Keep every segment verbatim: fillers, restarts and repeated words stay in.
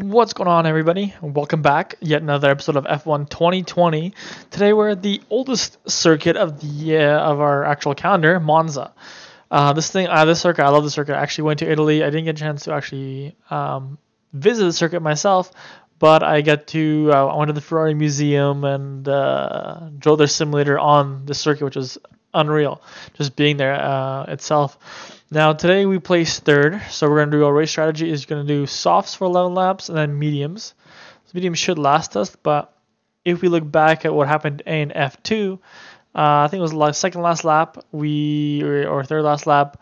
What's going on, everybody? Welcome back. Yet another episode of F one twenty twenty. Today we're at the oldest circuit of the uh, of our actual calendar, Monza. Uh, this thing, uh, this circuit, I love the circuit. I actually went to Italy. I didn't get a chance to actually um, visit the circuit myself, but I got to. Uh, I went to the Ferrari Museum and uh, drove their simulator on the circuit, which was unreal. Just being there uh, itself. Now, today we placed third, so we're going to do our race strategy is going to do softs for eleven laps and then mediums. So mediums should last us, but if we look back at what happened in F two, uh, I think it was the second last lap, we or third last lap,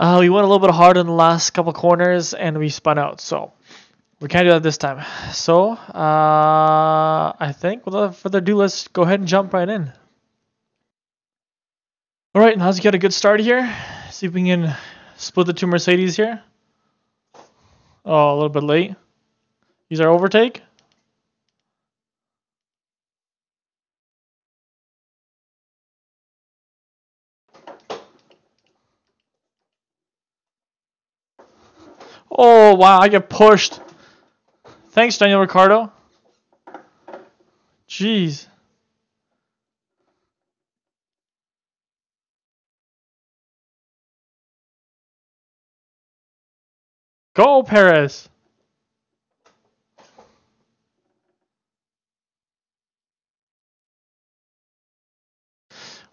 uh, we went a little bit hard in the last couple corners and we spun out, so we can't do that this time. So, uh, I think without further ado, let's go ahead and jump right in. Alright, now let's get a good start here. See if we can split the two Mercedes here. Oh, a little bit late. Use our overtake. Oh, wow, I get pushed. Thanks, Daniel Ricciardo. Jeez. Go, Perez.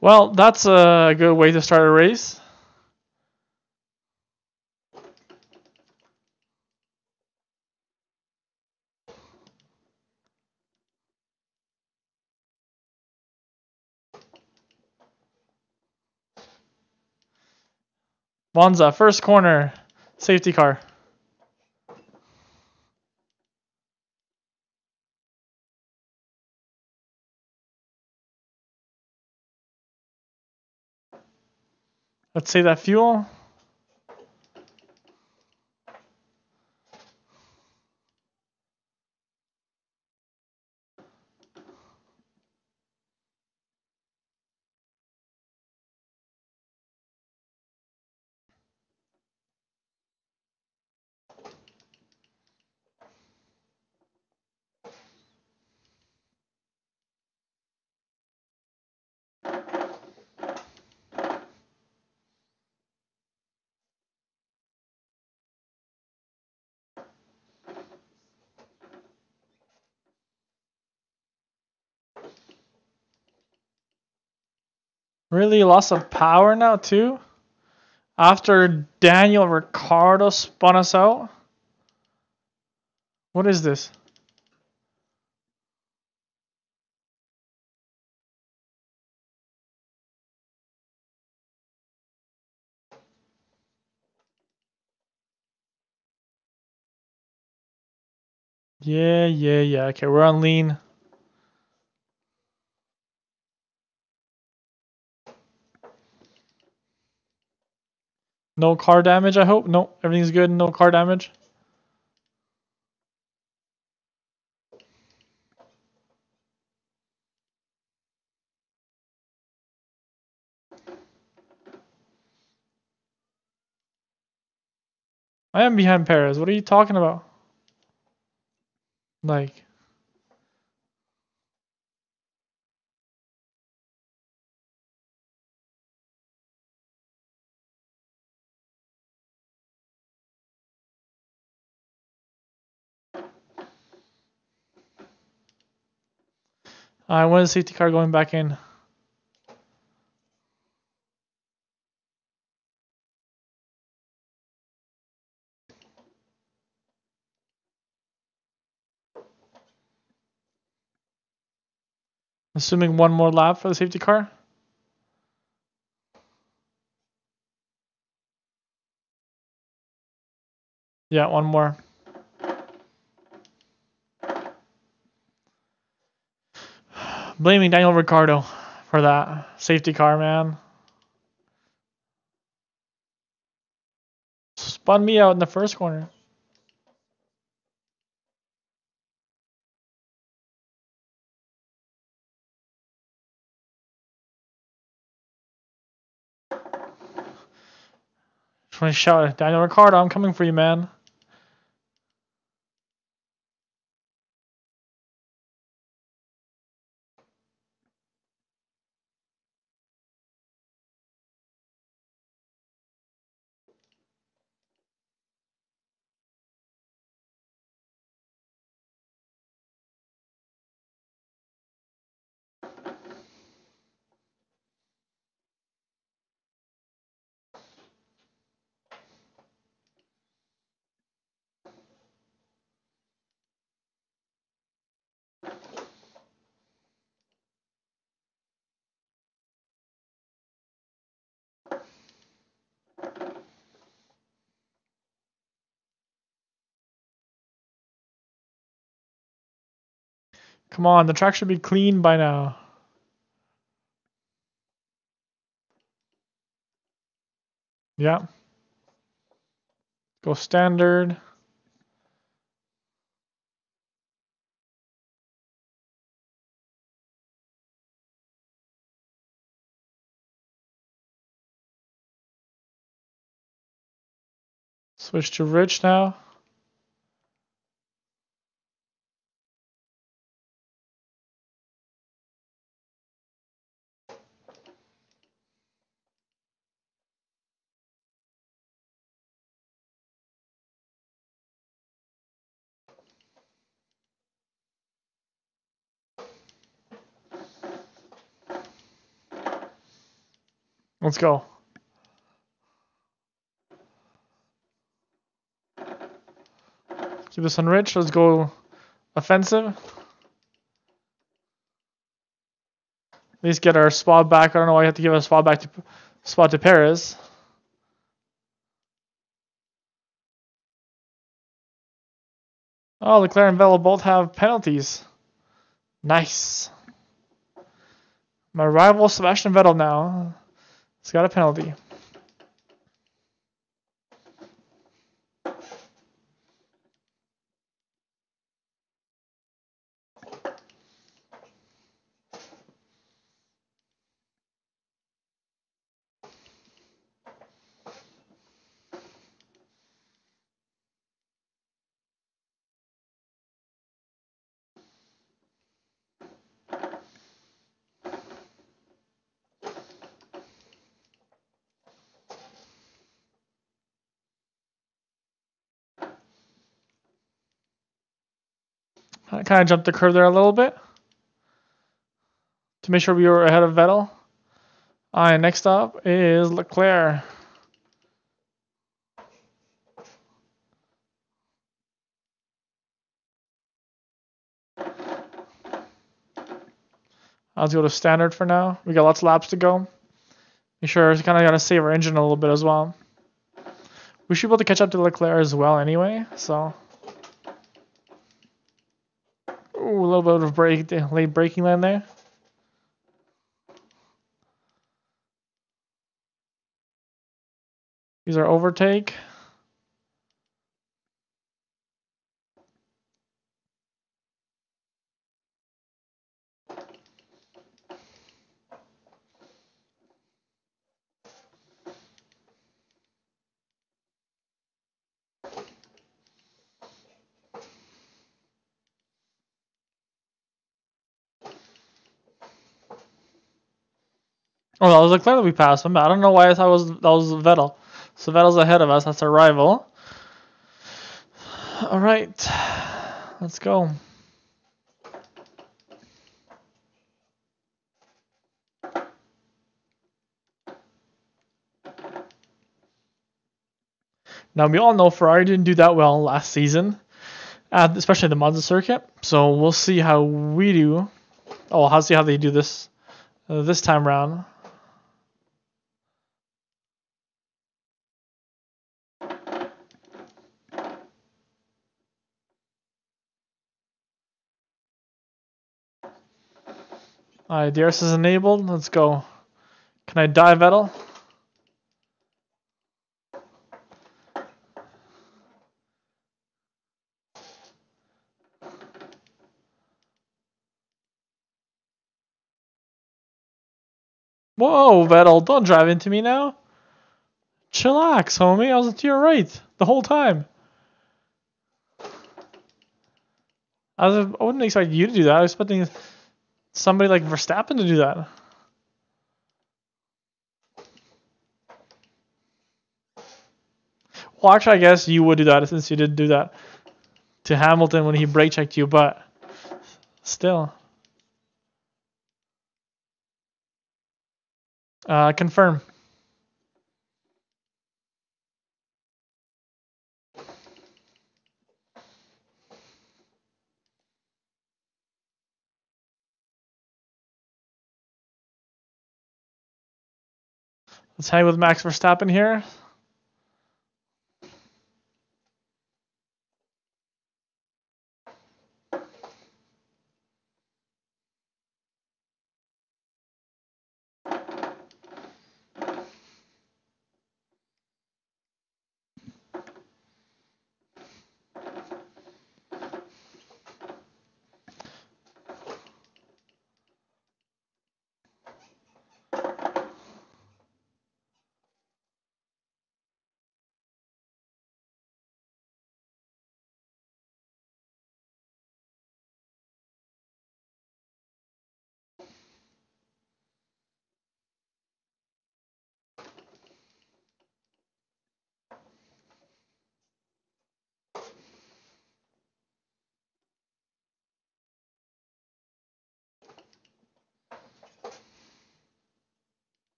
Well, that's a good way to start a race. Monza, first corner, safety car. Let's save that fuel. Really lost some power now too. After Daniel Ricciardo spun us out. What is this? Yeah, yeah, yeah. Okay, we're on lean. No car damage, I hope. No, everything's good. No car damage. I am behind Perez. What are you talking about? Like... I want the safety car going back in. Assuming one more lap for the safety car. Yeah, one more. Blaming Daniel Ricciardo for that safety car, man. Spun me out in the first corner. Just want to shout at Daniel Ricciardo, I'm coming for you, man. Come on, the track should be clean by now. Yeah. Go standard. Switch to rich now. Let's go. Keep this on rich. Let's go offensive. At least get our spot back. I don't know why you have to give a spot back to spot to Perez. Oh, Leclerc and Vettel both have penalties. Nice. My rival Sebastian Vettel now. It's got a penalty. I kind of jumped the curve there a little bit to make sure we were ahead of Vettel. All right, next up is Leclerc. I'll go to standard for now. We got lots of laps to go. Make sure we kind of got to save our engine a little bit as well. We should be able to catch up to Leclerc as well anyway, so... Ooh, a little bit of break, late braking land there. Here's our overtake. Oh, that was Leclerc that we passed him. I don't know why I thought it was, that was Vettel. So Vettel's ahead of us. That's our rival. All right. Let's go. Now, we all know Ferrari didn't do that well last season, uh, especially the Monza circuit. So we'll see how we do. Oh, I'll see how they do this uh, this time around. Alright, D R S is enabled. Let's go. Can I dive, Vettel? Whoa, Vettel, don't drive into me now. Chillax, homie. I was to your right the whole time. I, was, I wouldn't expect you to do that. I was expecting... somebody like Verstappen to do that. Well, actually, I guess you would do that since you did do that to Hamilton when he brake checked you, but still. Uh, confirm. Let's hang with Max Verstappen here.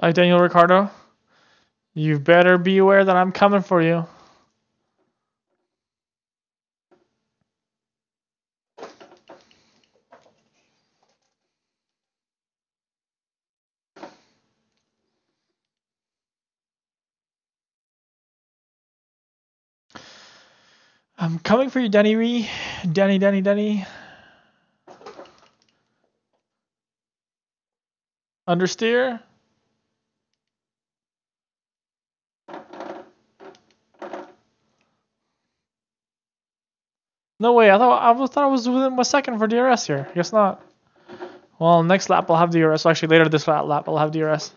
like Daniel Ricciardo, you better be aware that I'm coming for you. I'm coming for you, Danny Ree. Danny, Danny, Danny. Understeer. No way, I thought I was, thought I was within a second for D R S here. Guess not. Well, next lap I'll have D R S. Well, actually, later this lap I'll have D R S.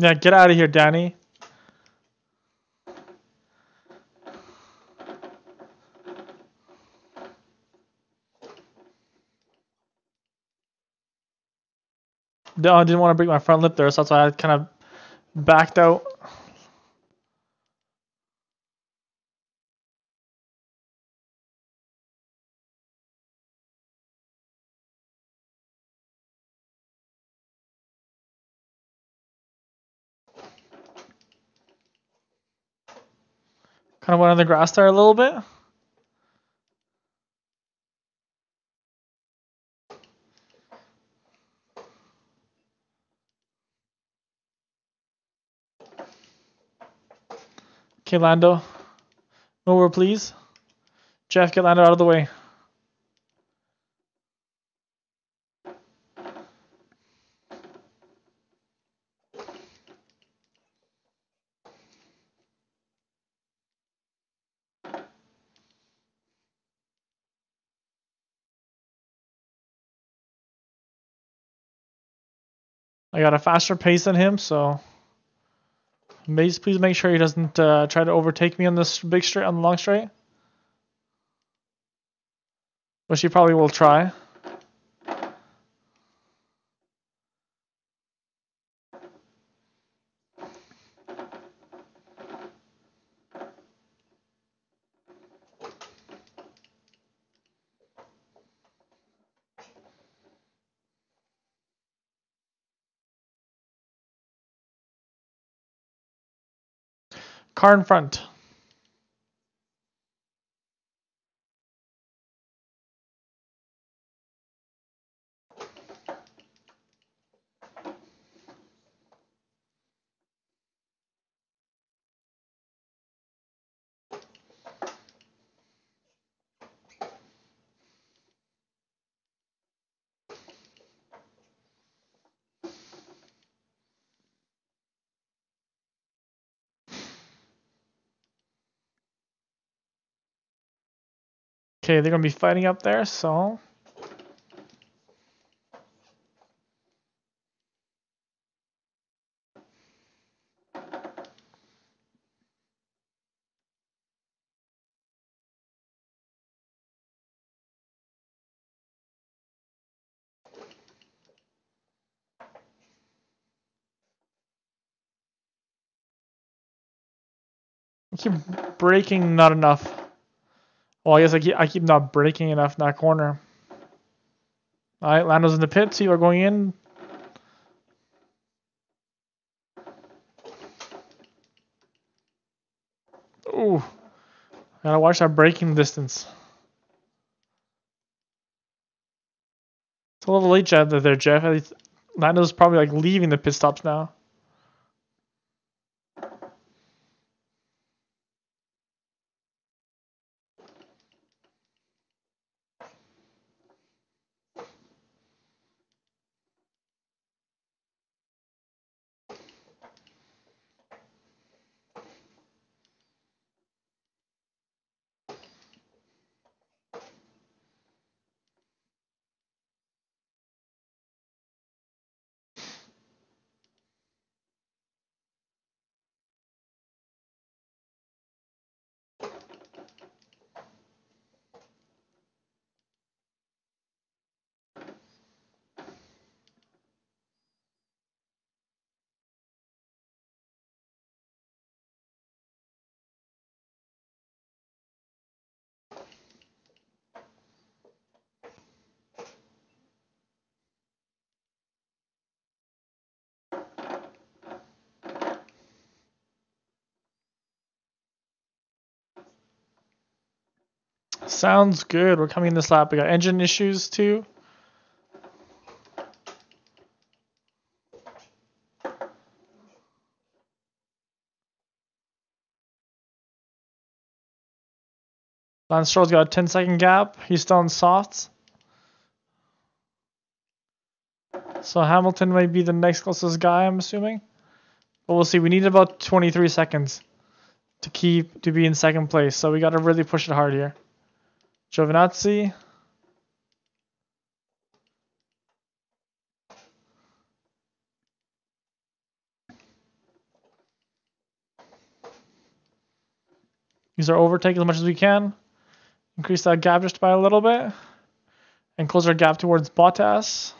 Yeah, get out of here, Danny. No, I didn't want to break my front lip there, so that's why I kind of backed out. Kind of went on the grass there a little bit. Okay, Lando. Over, please. Jeff, get Lando out of the way. I got a faster pace than him, so please, please make sure he doesn't uh, try to overtake me on this big straight, on the long straight. Which he probably will try. Car in front. Okay, they're going to be fighting up there, so... I keep breaking, not enough. Well, I guess I keep, I keep not breaking enough in that corner. All right, Lando's in the pits. You are going in. Ooh. Gotta watch that braking distance. It's a little late, Jeff, there, Jeff. At least Lando's probably like leaving the pit stops now. Sounds good. We're coming in this lap. We got engine issues too. Lance Stroll's got a ten second gap. He's still on softs. So Hamilton may be the next closest guy, I'm assuming. But we'll see. We need about twenty-three seconds to keep to be in second place. So we got to really push it hard here. Giovinazzi. Use our overtake as much as we can. Increase that gap just by a little bit. And close our gap towards Bottas.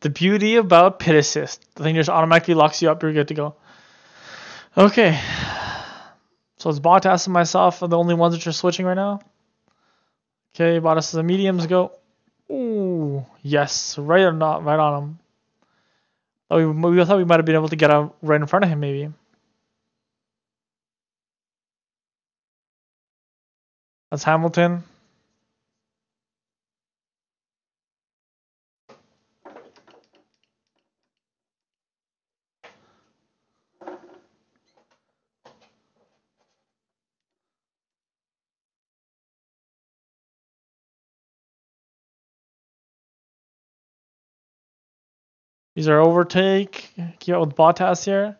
The beauty about pit assist. The thing just automatically locks you up. You're good to go. Okay. So it's Bottas and myself are the only ones that are switching right now. Okay, Bottas is a mediums go. Ooh, yes. Right or not, right on him. Oh, we, we thought we might have been able to get out right in front of him maybe. That's Hamilton. Use our overtake. Keep up with Bottas here.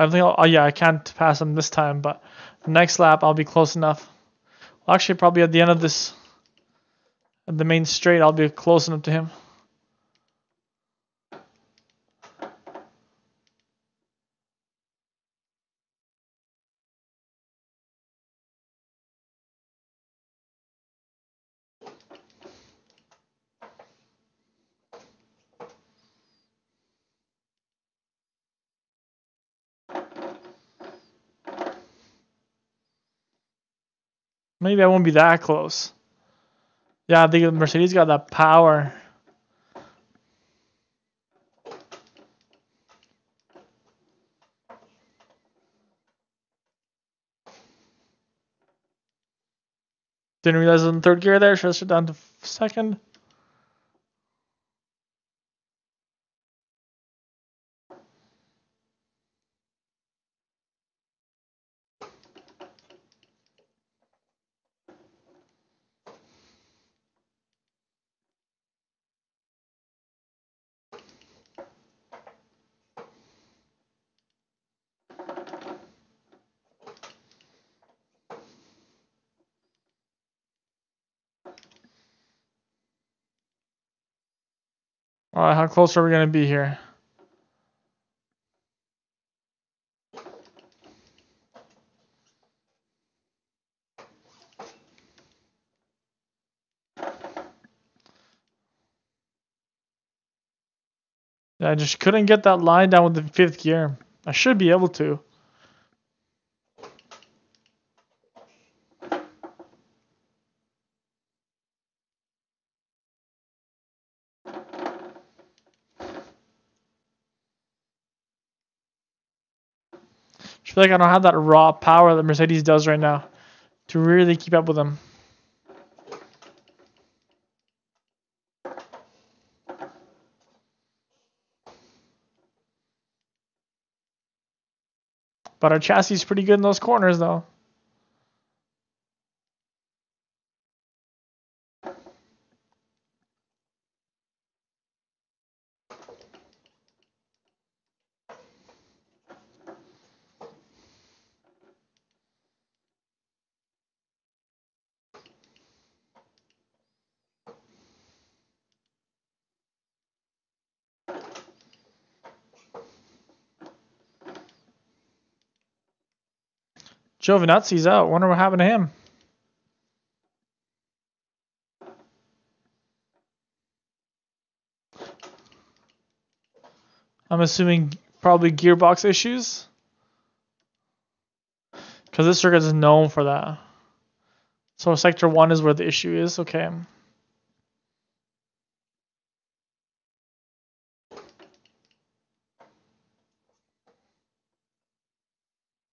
I think, I'll, oh yeah, I can't pass him this time, but next lap I'll be close enough. Well, actually, probably at the end of this, at the main straight, I'll be close enough to him. Maybe I won't be that close. Yeah, I think Mercedes got that power. Didn't realize it was in third gear there. Should have shut down to second. All right, how close are we going to be here? I just couldn't get that line down with the fifth gear. I should be able to. I feel like I don't have that raw power that Mercedes does right now to really keep up with them. But our chassis is pretty good in those corners, though. Giovinazzi's out. Wonder what happened to him. I'm assuming probably gearbox issues, because this circuit is known for that. So sector one is where the issue is. Okay.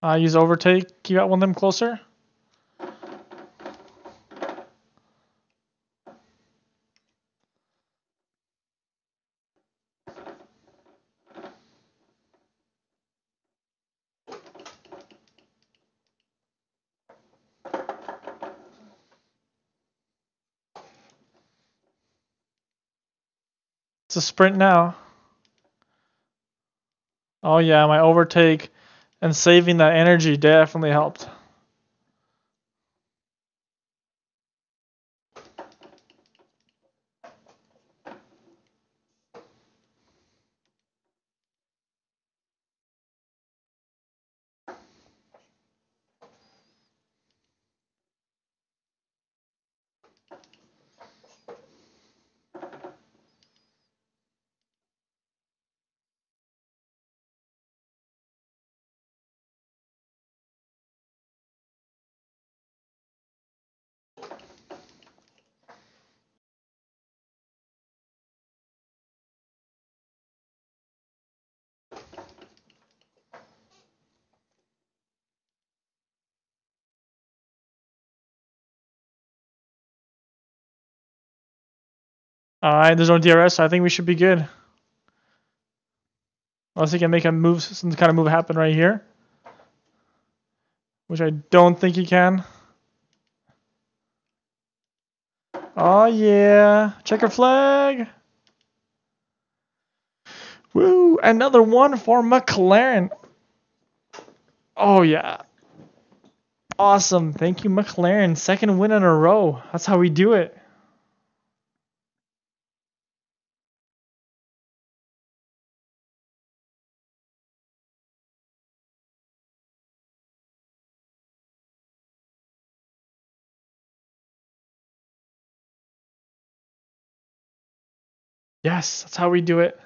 Uh, use overtake, keep out one of them closer. It's a sprint now. Oh yeah, my overtake and saving that energy definitely helped. Alright, there's no D R S, so I think we should be good. Unless he can make a move, some kind of move happen right here. Which I don't think he can. Oh yeah, checker flag. Woo, another one for McLaren. Oh yeah. Awesome, thank you McLaren. Second win in a row, that's how we do it. Yes, that's how we do it.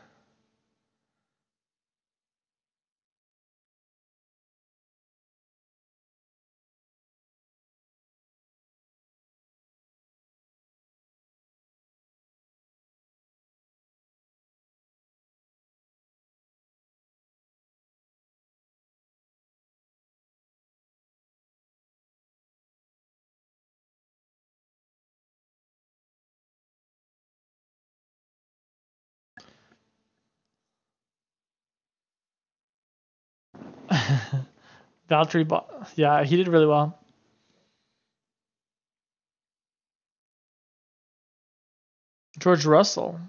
Valtteri Bottas, yeah, he did really well. George Russell.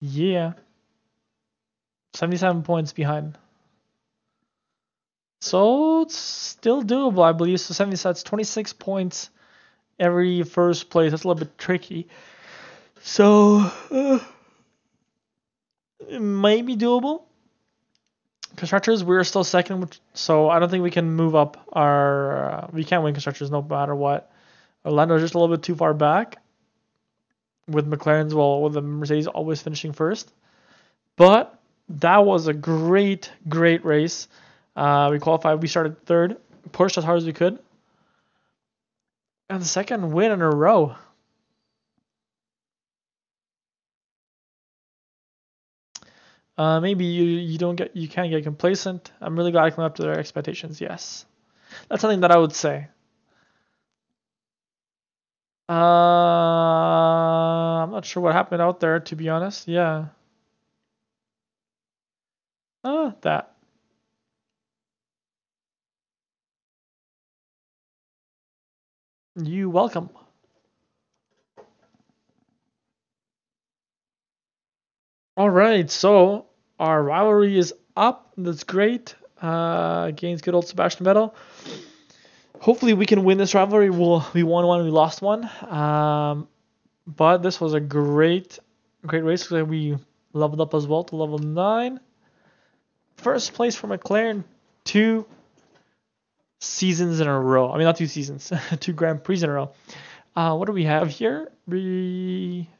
Yeah. seventy-seven points behind. So it's still doable, I believe. So seventy, that's twenty-six points every first place. That's a little bit tricky. So uh, it might be doable. Constructors, we're still second, which, so I don't think we can move up our... Uh, we can't win constructors no matter what. Orlando's just a little bit too far back. With McLaren's, well, with the Mercedes always finishing first. But that was a great, great race. Uh, we qualified. We started third. Pushed as hard as we could. And the second win in a row. Uh, maybe you you don't get you can't get complacent. I'm really glad I came up to their expectations. Yes, that's something that I would say. Uh, I'm not sure what happened out there, to be honest. Yeah. Uh, that. You welcome. All right, so our rivalry is up. That's great. Uh, against good old Sebastian Vettel. Hopefully we can win this rivalry. We'll, we won one, we lost one. Um, but this was a great, great race. We leveled up as well to level nine. First place for McLaren, two seasons in a row. I mean, not two seasons, two Grand Prix in a row. Uh, what do we have here? We...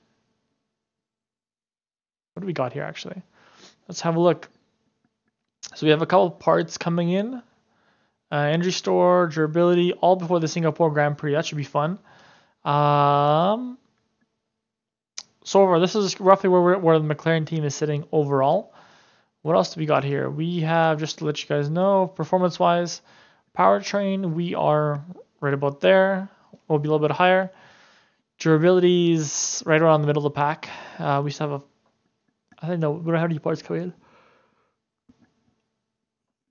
What do we got here, actually? Let's have a look. So we have a couple parts coming in. Uh, energy store, durability, all before the Singapore Grand Prix. That should be fun. Um, so over, this is roughly where, we're, where the McLaren team is sitting overall. What else do we got here? We have, just to let you guys know, performance-wise, powertrain, we are right about there. We'll be a little bit higher. Durability is right around the middle of the pack. Uh, we still have a I don't know, we don't have any parts coming in.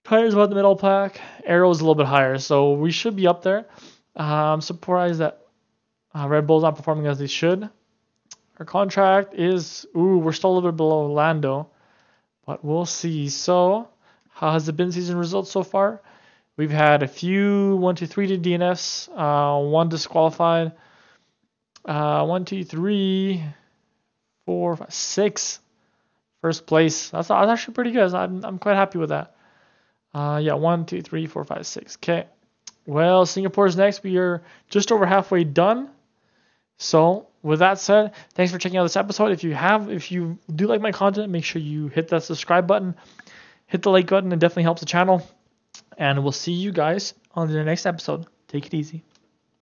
Tires about the middle pack. Arrow's a little bit higher, so we should be up there. Uh, I'm surprised that uh, Red Bull's not performing as they should. Our contract is... Ooh, we're still a little bit below Lando. But we'll see. So, how has the bin season results so far? We've had a few one two three D N Fs. Uh, one disqualified. Uh, one two three four five six. First place. That's, that's actually pretty good. I'm, I'm quite happy with that. Uh, yeah, one, two, three, four, five, six. Okay. Well, Singapore's next. We are just over halfway done. So, with that said, thanks for checking out this episode. If you have, if you do like my content, make sure you hit that subscribe button, hit the like button. It definitely helps the channel. And we'll see you guys on the next episode. Take it easy.